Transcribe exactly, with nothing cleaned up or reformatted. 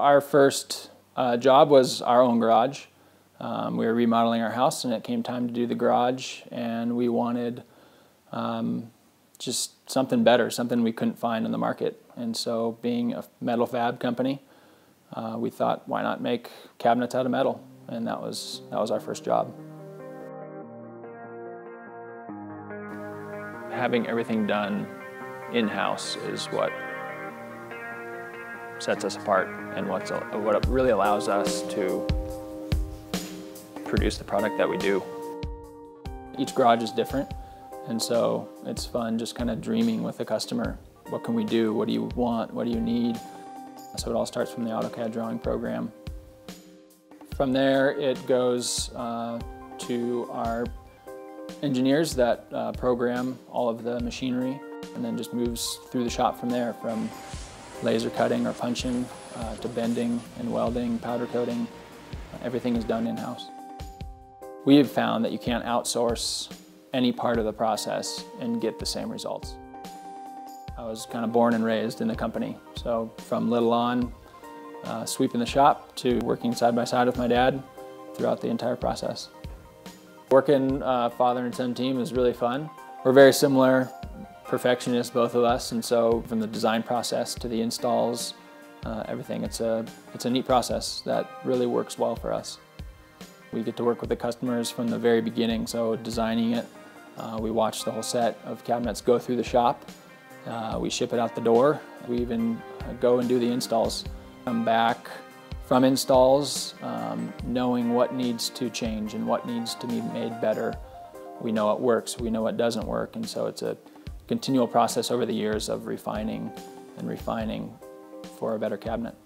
Our first uh, job was our own garage. Um, we were remodeling our house and it came time to do the garage, and we wanted um, just something better, something we couldn't find in the market. And so, being a metal fab company, uh, we thought, why not make cabinets out of metal? And that was, that was our first job. Having everything done in-house is what sets us apart and what's, what really allows us to produce the product that we do. Each garage is different, and so it's fun just kind of dreaming with the customer. What can we do? What do you want? What do you need? So it all starts from the AutoCAD drawing program. From there it goes uh, to our engineers that uh, program all of the machinery, and then just moves through the shop from there, from laser cutting or punching uh, to bending and welding, powder coating. Everything is done in-house. We have found that you can't outsource any part of the process and get the same results. I was kind of born and raised in the company, so from little on, uh, sweeping the shop to working side by side with my dad throughout the entire process. Working uh, father and son team is really fun. We're very similar perfectionists, both of us, and so from the design process to the installs, uh, everything, it's a, it's a neat process that really works well for us. We get to work with the customers from the very beginning, so designing it, uh, we watch the whole set of cabinets go through the shop, uh, we ship it out the door, we even go and do the installs. Come back from installs um, knowing what needs to change and what needs to be made better. We know what works, we know what doesn't work, and so it's a continual process over the years of refining and refining for a better cabinet.